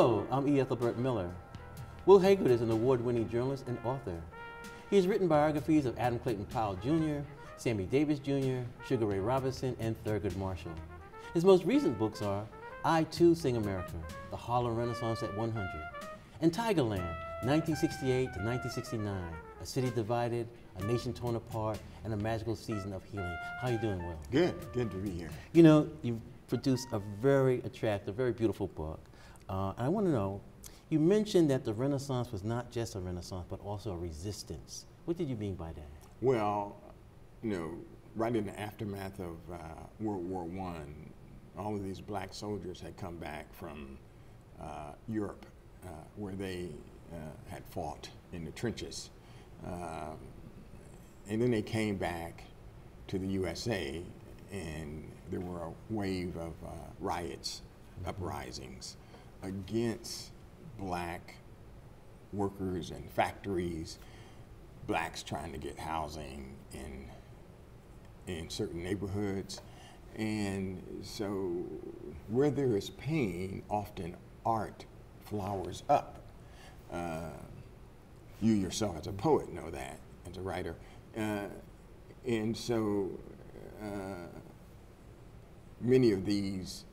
Hello, I'm Ethelbert Miller. Will Haygood is an award-winning journalist and author. He has written biographies of Adam Clayton Powell Jr., Sammy Davis Jr., Sugar Ray Robinson, and Thurgood Marshall. His most recent books are I Too Sing America, The Harlem Renaissance at 100, and Tigerland, 1968 to 1969, A City Divided, A Nation Torn Apart, and A Magical Season of Healing. How are you doing, Will? Good, good to be here. You know, you've produced a very attractive, very beautiful book. I want to know, you mentioned that the Renaissance was not just a Renaissance, but also a resistance. What did you mean by that? Well, you know, right in the aftermath of World War I, all of these black soldiers had come back from Europe, where they had fought in the trenches. And then they came back to the USA, and there were a wave of riots, uprisings against black workers and factories, blacks trying to get housing in certain neighborhoods. And so where there is pain, often art flowers up. You yourself as a poet know that, as a writer. And so many of these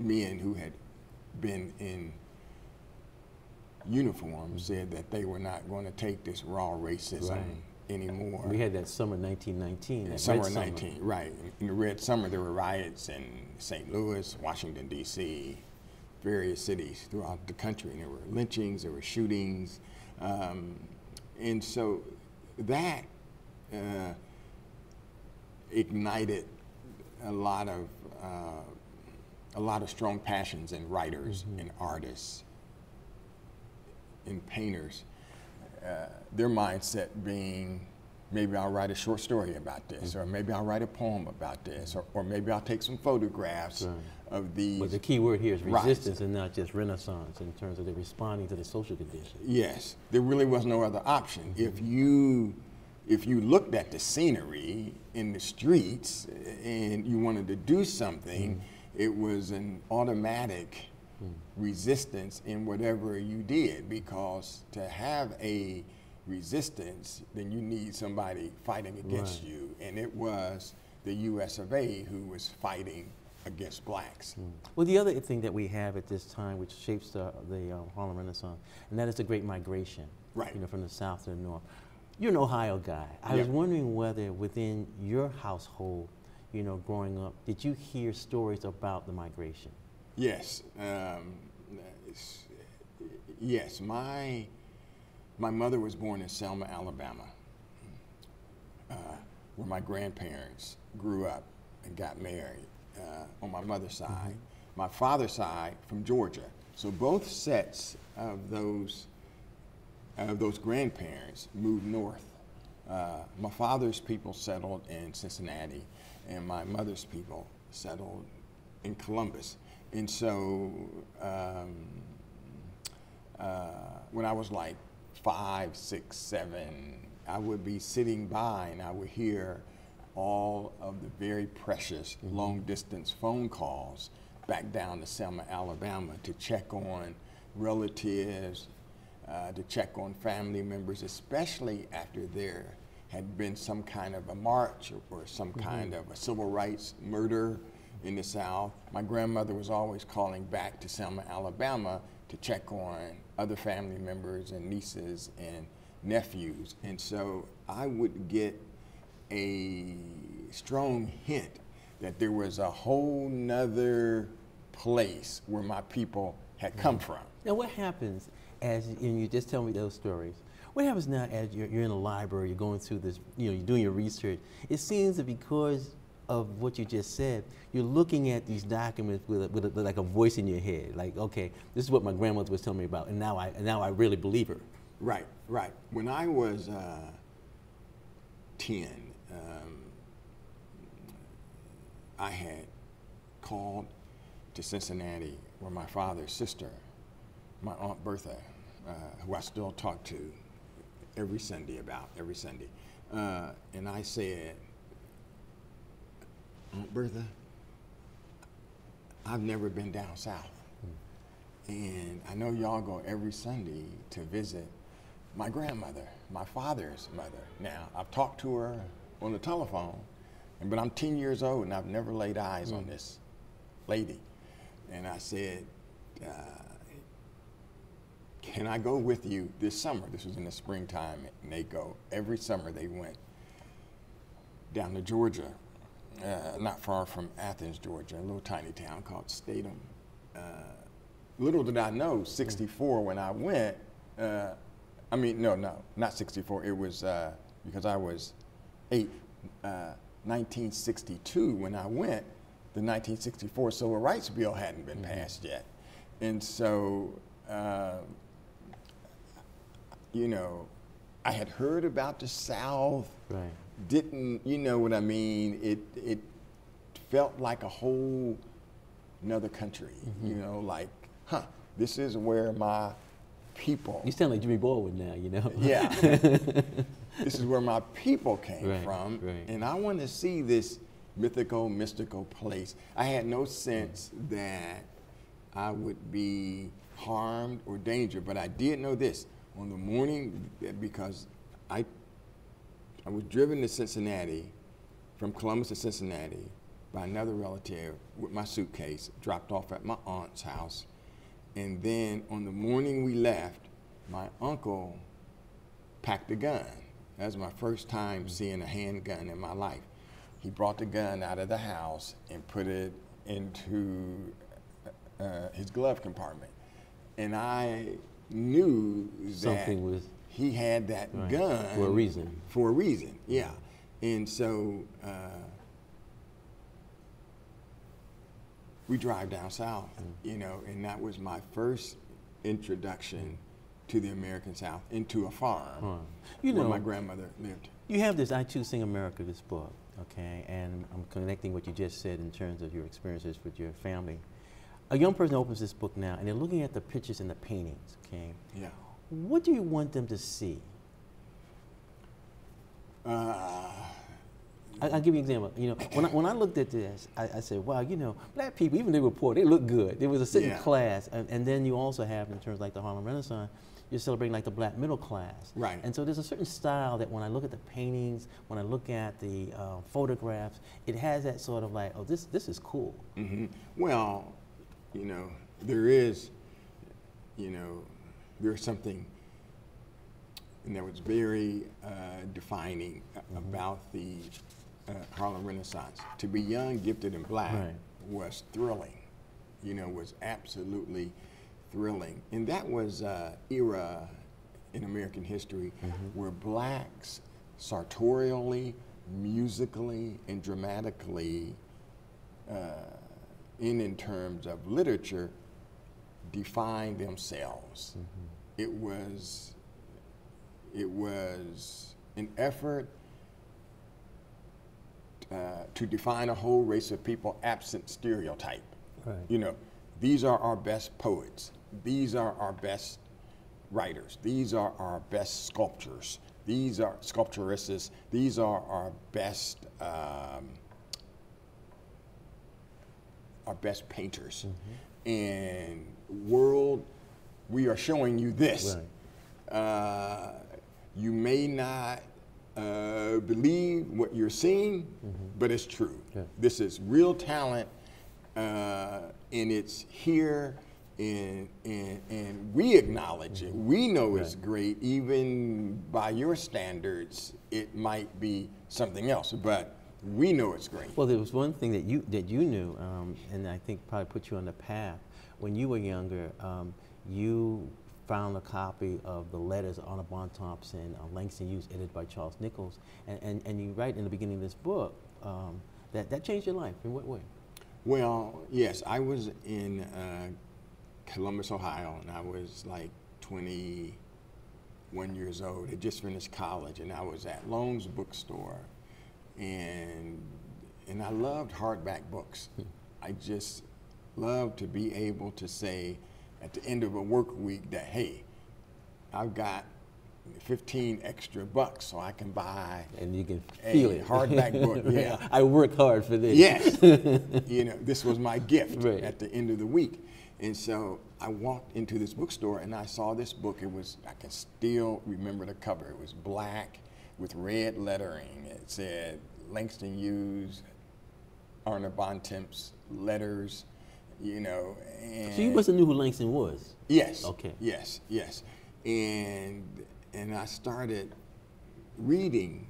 men who had been in uniform said that they were not going to take this raw racism anymore. We had that summer 1919. That summer 19, right. In the Red Summer, there were riots in St. Louis, Washington, D.C., various cities throughout the country. And there were lynchings, there were shootings. And so that ignited a lot of strong passions in writers and artists and painters, their mindset being, maybe I'll write a short story about this, or maybe I'll write a poem about this, or maybe I'll take some photographs of these. But the key word here is resistance and not just Renaissance in terms of the responding to the social condition. Yes, there really was no other option. If you looked at the scenery in the streets and you wanted to do something, it was an automatic resistance in whatever you did, because to have a resistance, then you need somebody fighting against you. And it was the US of A who was fighting against blacks. Well, the other thing that we have at this time, which shapes the Harlem Renaissance, and that is the Great Migration, you know, from the South to the North. You're an Ohio guy. I was wondering whether within your household, you know, growing up, did you hear stories about the migration? Yes, yes. My mother was born in Selma, Alabama, where my grandparents grew up and got married on my mother's side. My father's side from Georgia. So both sets of those grandparents moved north. My father's people settled in Cincinnati, and my mother's people settled in Columbus. And so when I was like 5, 6, 7, I would be sitting by and I would hear all of the very precious long distance phone calls back down to Selma, Alabama to check on relatives, to check on family members, especially after there had been some kind of a march or some kind of a civil rights murder in the South. My grandmother was always calling back to Selma, Alabama to check on other family members and nieces and nephews. And so I would get a strong hint that there was a whole nother place where my people had come from. Now what happens as, and you just tell me those stories, what happens now as you're in a library, you're going through this, you know, you're doing your research, it seems that because of what you just said, you're looking at these documents with like a voice in your head, like, okay, this is what my grandmother was telling me about, and now I really believe her. Right, right. When I was 10, I had called to Cincinnati where my father's sister, my Aunt Bertha, who I still talk to every Sunday, and I said, Aunt Bertha, I've never been down south. And I know y'all go every Sunday to visit my grandmother, my father's mother. Now, I've talked to her on the telephone, but I'm 10 years old and I've never laid eyes on this lady. And I said, can I go with you this summer? This was in the springtime, and they go every summer. They went down to Georgia, not far from Athens, Georgia, a little tiny town called Statham. Little did I know, 64 when I went, I mean, no, not 64. It was, because I was 8, 1962 when I went, the 1964 Civil Rights Bill hadn't been passed yet. And so, you know, I had heard about the South, right. Didn't, you know what I mean? It felt like a whole another country, you know, like, huh, this is where my people. You sound like Jimmy Baldwin now, you know? Yeah. This is where my people came from. Right. And I want to see this mythical, mystical place. I had no sense that I would be harmed or danger, but I did know this. On the morning, because I was driven to Cincinnati, from Columbus to Cincinnati, by another relative with my suitcase, dropped off at my aunt's house. And then on the morning we left, my uncle packed a gun. That was my first time seeing a handgun in my life. He brought the gun out of the house and put it into his glove compartment. And I knew that he had that gun. For a reason. For a reason, yeah. And so we drive down south, you know, and that was my first introduction to the American South, into a farm where my grandmother lived. You have this I Too Sing America, this book, okay, and I'm connecting what you just said in terms of your experiences with your family. A young person opens this book now and they're looking at the pictures and the paintings, okay? Yeah. What do you want them to see? I'll give you an example. You know, when I looked at this, I said, wow, you know, black people, even they were poor, they look good. There was a certain class. And then you also have, in terms of like the Harlem Renaissance, you're celebrating like the black middle class. Right. And so there's a certain style that when I look at the paintings, when I look at the photographs, it has that sort of like, oh, this is cool. Mm-hmm. Well, you know, there's something that was very defining about the Harlem Renaissance. To be young, gifted, and black was thrilling, you know, was absolutely thrilling. And that was an era in American history where blacks sartorially, musically, and dramatically, in terms of literature, defined themselves. It was an effort to define a whole race of people absent stereotype. Right. You know, these are our best poets. These are our best writers. These are our best sculptors. These are sculpturists. These are our best painters. And world, we are showing you this. Right. You may not believe what you're seeing, but it's true. Yeah. This is real talent, and it's here, and we acknowledge it. We know it's great. Even by your standards, it might be something else, but we know it's great. Well, there was one thing that you knew, and I think probably put you on the path. When you were younger, you found a copy of the letters of Arna Bontemps and Langston Hughes, edited by Charles Nichols, and you write in the beginning of this book that changed your life. In what way? Well, yes, I was in Columbus, Ohio, and I was like 21 years old. I just finished college, and I was at Loan's bookstore, and I loved hardback books. I just loved to be able to say, at the end of a work week, that, hey, I've got 15 extra bucks, so I can buy a hardback book. Yeah, I worked hard for this. Yes, you know, this was my gift at the end of the week, And so I walked into this bookstore and I saw this book. It was, I can still remember the cover. It was black with red lettering. It said Langston Hughes, Arna Bontemps, letters, you know. And so you must have knew who Langston was. Yes. Okay. Yes, yes. And I started reading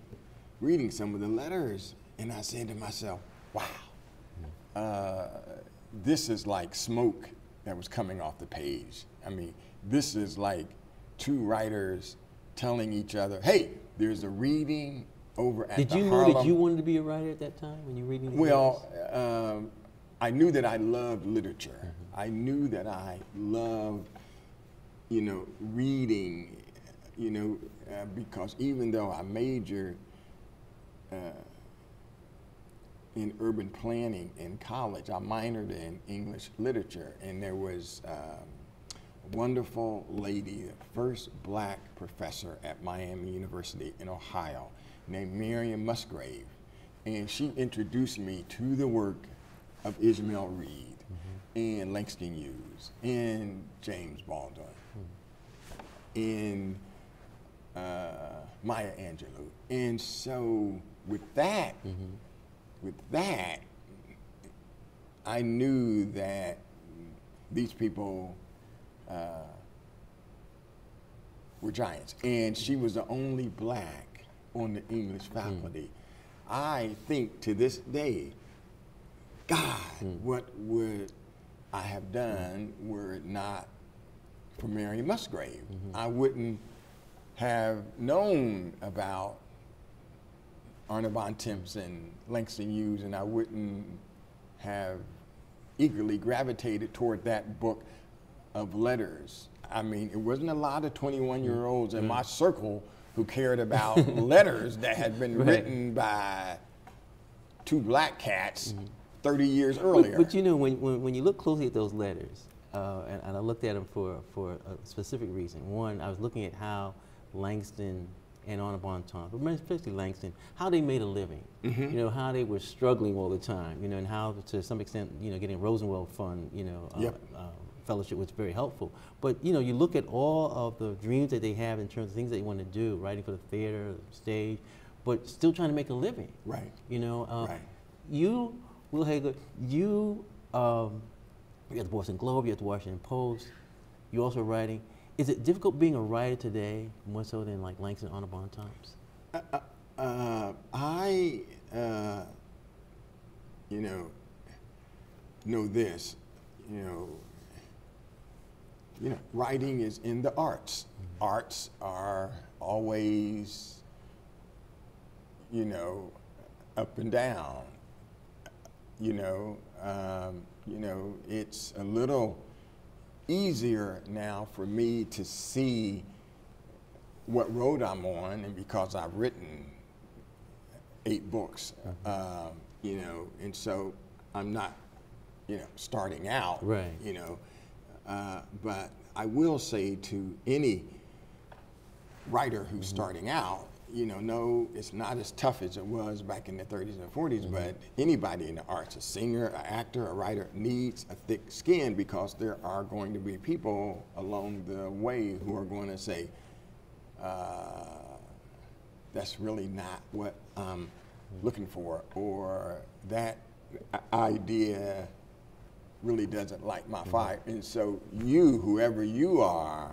some of the letters, and I said to myself, wow, this is like smoke that was coming off the page. I mean, this is like two writers telling each other, hey, there's a reading over at the Harlem. Did you know that you wanted to be a writer at that time when you were reading? Well, I knew that I loved literature. Mm-hmm. I knew that I loved, you know, reading, you know, because even though I majored in urban planning in college, I minored in English literature, and there was a wonderful lady, the first black professor at Miami University in Ohio, named Marian Musgrave, and she introduced me to the work of Ishmael Reed, mm-hmm. and Langston Hughes, and James Baldwin, mm-hmm. and Maya Angelou. And so with that, mm-hmm. I knew that these people were giants. And she was the only black on the English faculty. Mm. I think to this day, God, what would I have done were it not for Mary Musgrave? Mm-hmm. I wouldn't have known about Arna Bontemps and Langston Hughes, and I wouldn't have eagerly gravitated toward that book of letters. I mean, it wasn't a lot of 21-year-olds in my circle who cared about letters that had been written by two black cats 30 years earlier. But you know, when you look closely at those letters, and I looked at them for a specific reason. One, I was looking at how Langston and Arna Bontemps, but especially Langston, how they made a living, mm-hmm. you know, how they were struggling all the time, you know, and how to some extent, you know, getting a Rosenwald Fund, you know, fellowship was very helpful. But, you know, you look at all of the dreams that they have in terms of things they want to do, writing for the theater, stage, but still trying to make a living. Right. You know, you, Will Haygood, you, you're at the Boston Globe, you're at the Washington Post, you're also writing. Is it difficult being a writer today, more so than like Langston and Arna Bontemps? I you know this, you know, writing is in the arts. Mm-hmm. Arts are always, you know, up and down. You know, it's a little easier now for me to see what road I'm on, and because I've written 8 books, mm-hmm. You know, and so I'm not, you know, starting out, right. you know, but I will say to any writer who's mm-hmm. starting out, you know, no, it's not as tough as it was back in the 30s and 40s, mm-hmm. but anybody in the arts, a singer, an actor, a writer, needs a thick skin, because there are going to be people along the way who are going to say, that's really not what I'm looking for, or that idea really doesn't light my mm-hmm. fire. And so you, whoever you are,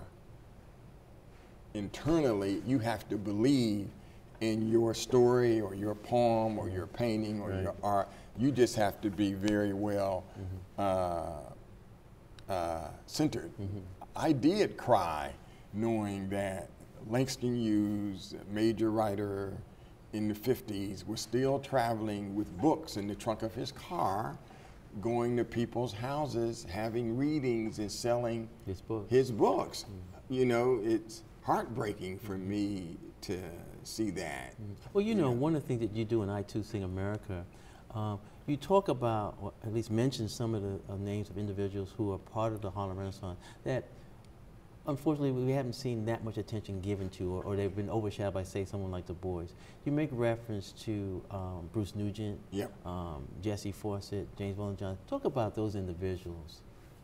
internally, you have to believe in your story or your poem or your painting or right. your art. You just have to be very well mm-hmm. Centered. Mm-hmm. I did cry knowing that Langston Hughes, a major writer in the 50s, was still traveling with books in the trunk of his car, going to people's houses, having readings and selling his books. Mm-hmm. You know, it's heartbreaking for me to see that. Well, you know, one of the things that you do in I Too Sing America, you talk about, or at least mention some of the names of individuals who are part of the Harlem Renaissance that unfortunately we haven't seen that much attention given to, or they've been overshadowed by, say, someone like Du Bois. You make reference to Bruce Nugent, Jesse Fawcett, James Baldwin Johnson. Talk about those individuals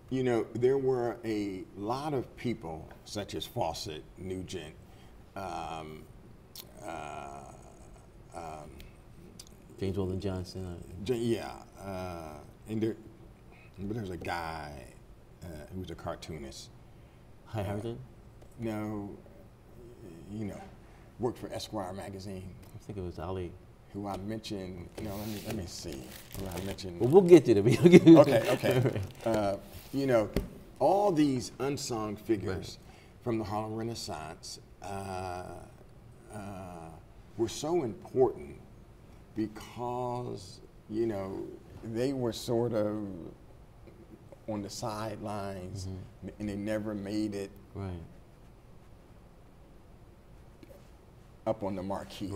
You know, there were a lot of people, such as Fawcett, Nugent, James Weldon Johnson. And there was a guy who was a cartoonist. High Harrington? No, you know, worked for Esquire magazine. I think it was Ali. Who I mentioned, you know, let me see. Who I mentioned. Well, we'll get to them. Okay. You know, all these unsung figures from the Harlem Renaissance were so important because, you know, they were sort of on the sidelines and they never made it up on the marquee.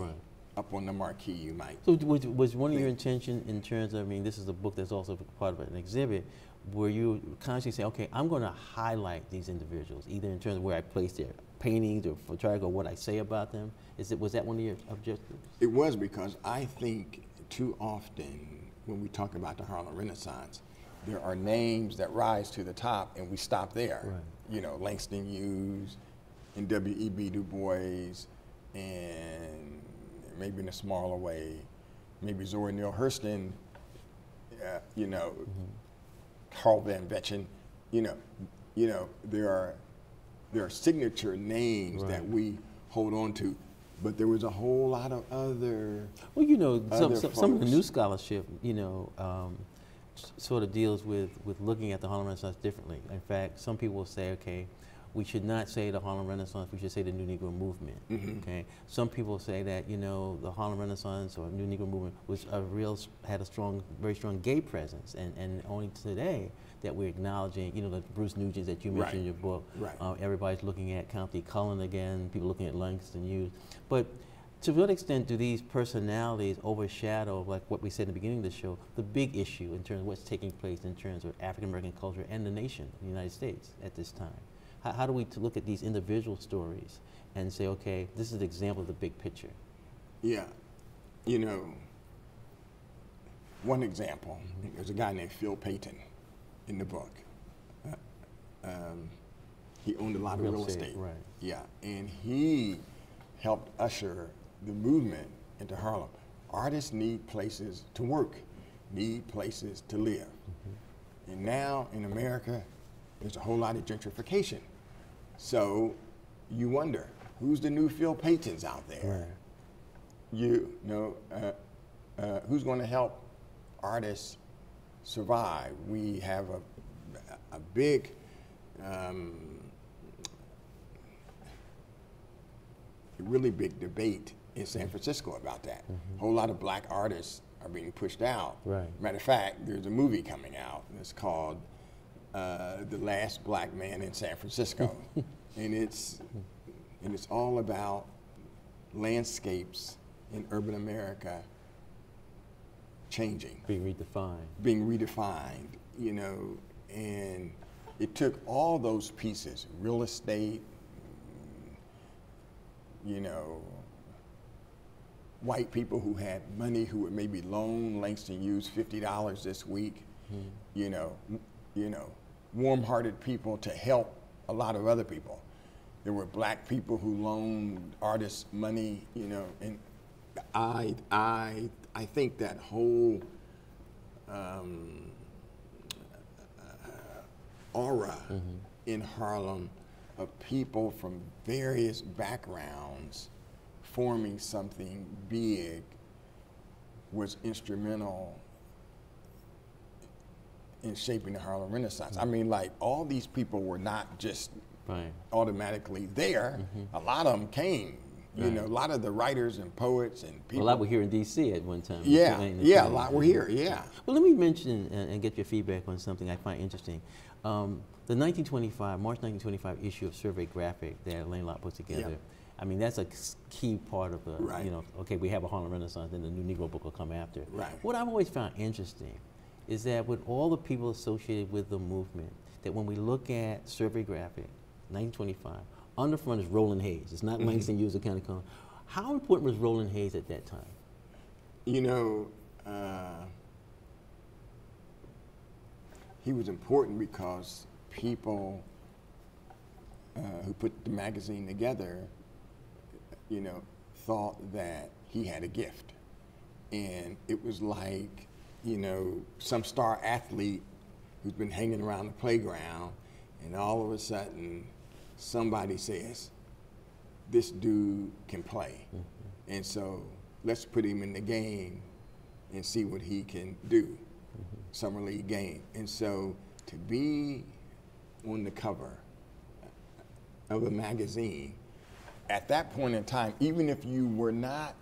Up on the marquee, you might. So was one of your intention in terms of, I mean, this is a book that's also part of an exhibit, where you consciously say, okay, I'm going to highlight these individuals, either in terms of where I place their paintings or photography or what I say about them? Was that one of your objectives? It was, because I think too often when we talk about the Harlem Renaissance, there are names that rise to the top and we stop there. You know, Langston Hughes and W.E.B. Du Bois, and maybe in a smaller way, maybe Zora Neale Hurston, you know, Carl Van Vechten, you know, there are signature names that we hold on to, but there was a whole lot of other. Well, you know, some of the new scholarship, you know, sort of deals with looking at the Harlem Renaissance differently. In fact, some people will say, okay, we should not say the Harlem Renaissance, we should say the New Negro Movement, okay? Some people say that, you know, the Harlem Renaissance or New Negro Movement was had a strong, very strong gay presence, and only today that we're acknowledging, you know, the Bruce Nugent that you mentioned in your book. Everybody's looking at Countee Cullen again, people looking at Langston Hughes. But to what extent do these personalities overshadow, like what we said in the beginning of the show, the big issue in terms of what's taking place in terms of African-American culture and the nation, the United States at this time? How do we look at these individual stories and say, okay, this is an example of the big picture? Yeah, you know, one example, there's a guy named Phil Payton in the book. He owned a lot of real estate. Yeah, and he helped usher the movement into Harlem. Artists need places to work, need places to live. And now in America, there's a whole lot of gentrification. So you wonder, who's the new Phil Paytons out there? You know, who's going to help artists survive? We have a big really big debate in San Francisco about that. A whole lot of black artists are being pushed out. Matter of fact, there's a movie coming out that's called The Last Black Man in San Francisco, and it's all about landscapes in urban America changing, being redefined, you know, and it took all those pieces, real estate, you know, white people who had money who would maybe loan Langston Hughes $50 this week, you know, warm-hearted people to help a lot of other people. There were black people who loaned artists money, you know, and I think that whole aura in Harlem of people from various backgrounds forming something big was instrumental in shaping the Harlem Renaissance. I mean, like, all these people were not just automatically there. A lot of them came. You know, a lot of the writers and poets and people. Well, a lot were here in D.C. at one time. A lot were here, Well, let me mention and get your feedback on something I find interesting. The March 1925 issue of Survey Graphic that Elaine Lott put together, I mean, that's a key part of the, you know, okay, we have a Harlem Renaissance, then the New Negro book will come after. What I've always found interesting is that with all the people associated with the movement, that when we look at Survey Graphic, 1925, on the front is Roland Hayes. It's not Langston Hughes or Countee Cullen. How important was Roland Hayes at that time? You know, he was important because people who put the magazine together, you know, thought that he had a gift. And it was like, you know, some star athlete who's been hanging around the playground, and all of a sudden somebody says, this dude can play. Mm-hmm. And so let's put him in the game and see what he can do. Mm-hmm. Summer league game. And so to be on the cover of a magazine at that point in time, even if you were not,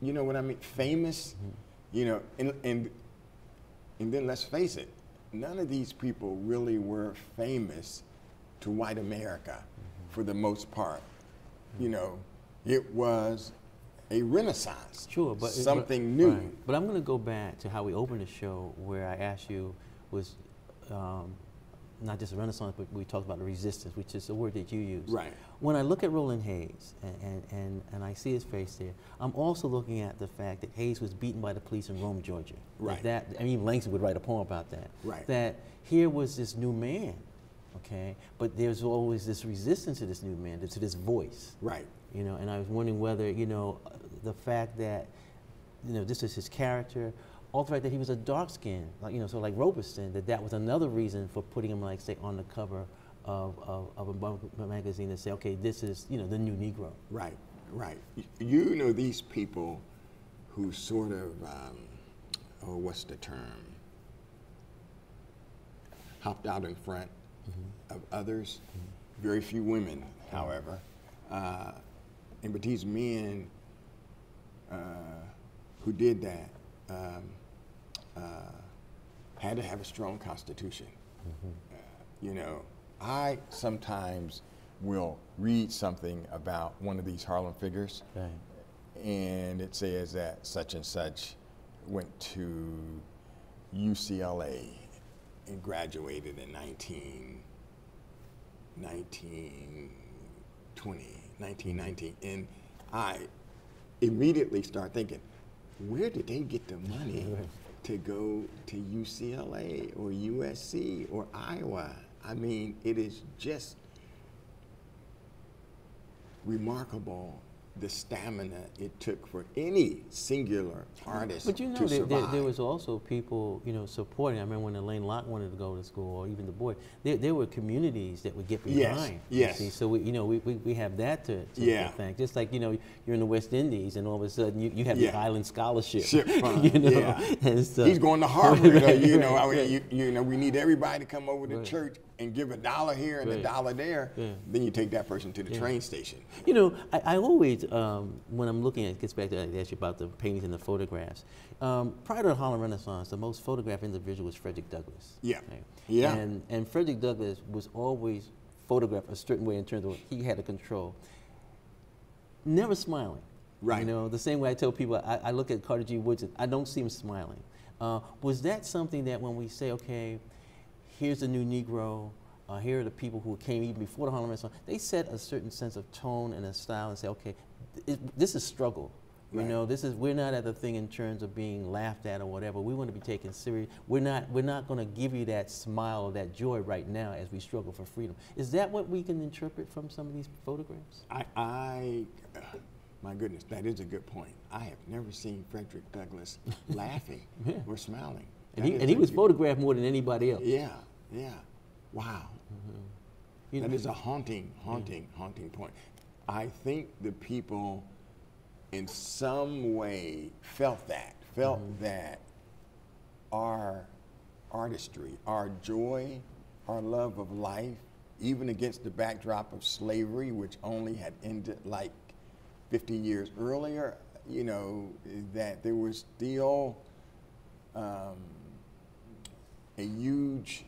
you know what I mean, famous, you know, and then let's face it, none of these people really were famous to white America for the most part. You know, it was a renaissance, sure, but something new. Right. But I'm going to go back to how we opened the show, where I asked you was not just a renaissance, but we talked about the resistance, which is the word that you use. Right. When I look at Roland Hayes and I see his face there, I'm also looking at the fact that Hayes was beaten by the police in Rome, Georgia. Right. Like that, I mean, Langston would write a poem about that. Right. That here was this new man, okay, but there's always this resistance to this new man, to this voice. Right. You know, and I was wondering whether, you know, the fact that, you know, this is his character, all the fact that he was a dark skin, like, you know, so like Robeson, that was another reason for putting him, like, say, on the cover of a magazine and say, okay, this is, you know, the new Negro. Right, right. You know, these people who sort of, oh, what's the term? Hopped out in front of others. Mm-hmm. Very few women, however. And but these men who did that, had to have a strong constitution. Mm-hmm. You know, I sometimes will read something about one of these Harlem figures, right, and it says that such and such went to UCLA and graduated in 1919, and I immediately start thinking, where did they get the money to go to UCLA or USC or Iowa? I mean, it is just remarkable the stamina it took for any singular artist to survive. But you know, there was also people, you know, supporting. I remember when Elaine Locke wanted to go to school, or even the boy. There were communities that would get behind. Yes, yes. See? So, you know, we have that to thank. Just like, you know, you're in the West Indies, and all of a sudden you have the Island Scholarship. You know? Yeah. And so, he's going to Harvard. Right, you know, right, you know, we need everybody to come over to church and give $1 here and $1 there, then you take that person to the train station. You know, I always, when I'm looking at, it gets back to, I asked you about the paintings and the photographs. Prior to the Harlem Renaissance, the most photographed individual was Frederick Douglass. Yeah, right? Yeah. And Frederick Douglass was always photographed a certain way in terms of he had a control. Never smiling. Right. You know, the same way I tell people, I look at Carter G. Woodson, I don't see him smiling. Was that something that when we say, okay, here's the new Negro, here are the people who came even before the Harlem Renaissance, they set a certain sense of tone and a style and say, okay, this is struggle. Right. You know, this is, we're not at the thing in terms of being laughed at or whatever. We want to be taken serious. We're not going to give you that smile or that joy right now as we struggle for freedom. Is that what we can interpret from some of these photographs? My goodness, that is a good point. I have never seen Frederick Douglass laughing or smiling. And he was photographed more than anybody else. Yeah, yeah. Wow. Mm-hmm. That is a haunting point. I think the people in some way felt that our artistry, our joy, our love of life, even against the backdrop of slavery, which only had ended like 50 years earlier, you know, that there was still a huge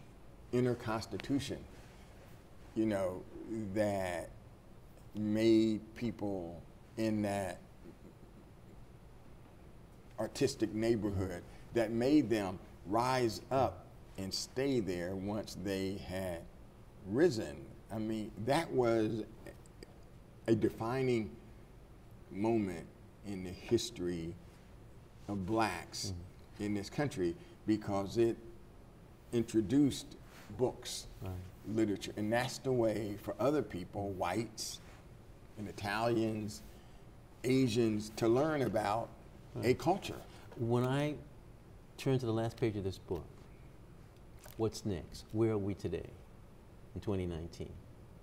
inner constitution, you know, that made people in that artistic neighborhood, that made them rise up and stay there once they had risen. I mean, that was a defining moment in the history of blacks in this country, because it introduced books, literature, and that's the way for other people, whites and Italians, Asians, to learn about a culture. When I turn to the last page of this book, what's next? Where are we today in 2019?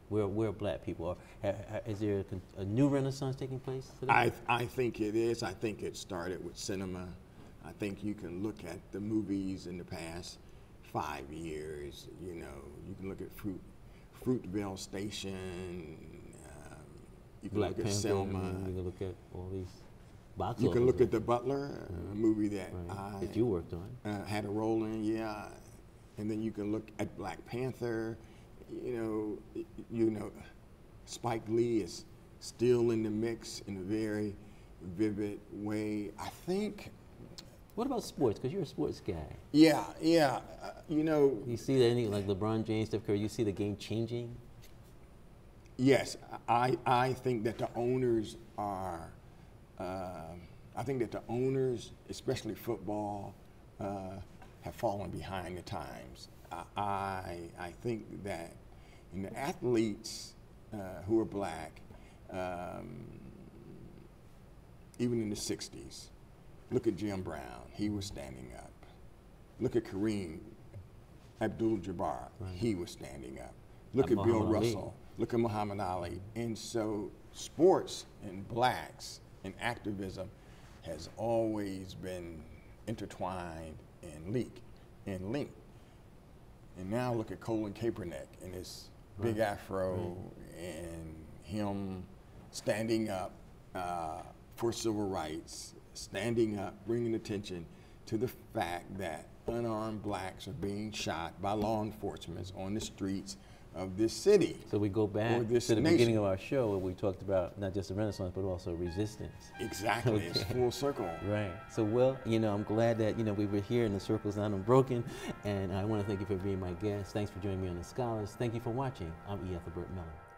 Where black people are? Is there a new renaissance taking place today? I think it is. I think it started with cinema. I think you can look at the movies in the past 5 years. You know, you can look at Fruitvale Station. You can look at Selma. You can look at all these box offices. You can look at The Butler, a movie that that you worked on. Had a role in, yeah. And then you can look at Black Panther. You know, Spike Lee is still in the mix in a very vivid way, I think. What about sports? Because you're a sports guy. Yeah, yeah. You know. You see anything like LeBron James, Steph Curry? You see the game changing? Yes, I think that the owners are. I think that the owners, especially football, have fallen behind the times. I think that in the athletes who are black, even in the 60s, look at Jim Brown, he was standing up. Look at Kareem Abdul-Jabbar, he was standing up. Look at Bill Russell, look at Muhammad Ali. And so sports and blacks and activism has always been intertwined and linked. And now look at Colin Kaepernick and his big afro and him standing up for civil rights, standing up, bringing attention to the fact that unarmed blacks are being shot by law enforcement on the streets of this city. So we go back to the beginning of our show where we talked about not just the Renaissance, but also resistance. Exactly, okay. It's full circle. Right, so well, you know, I'm glad that, you know, we were here and the circle's not unbroken, and I want to thank you for being my guest. Thanks for joining me on The Scholars. Thank you for watching. I'm E. Ethelbert Miller.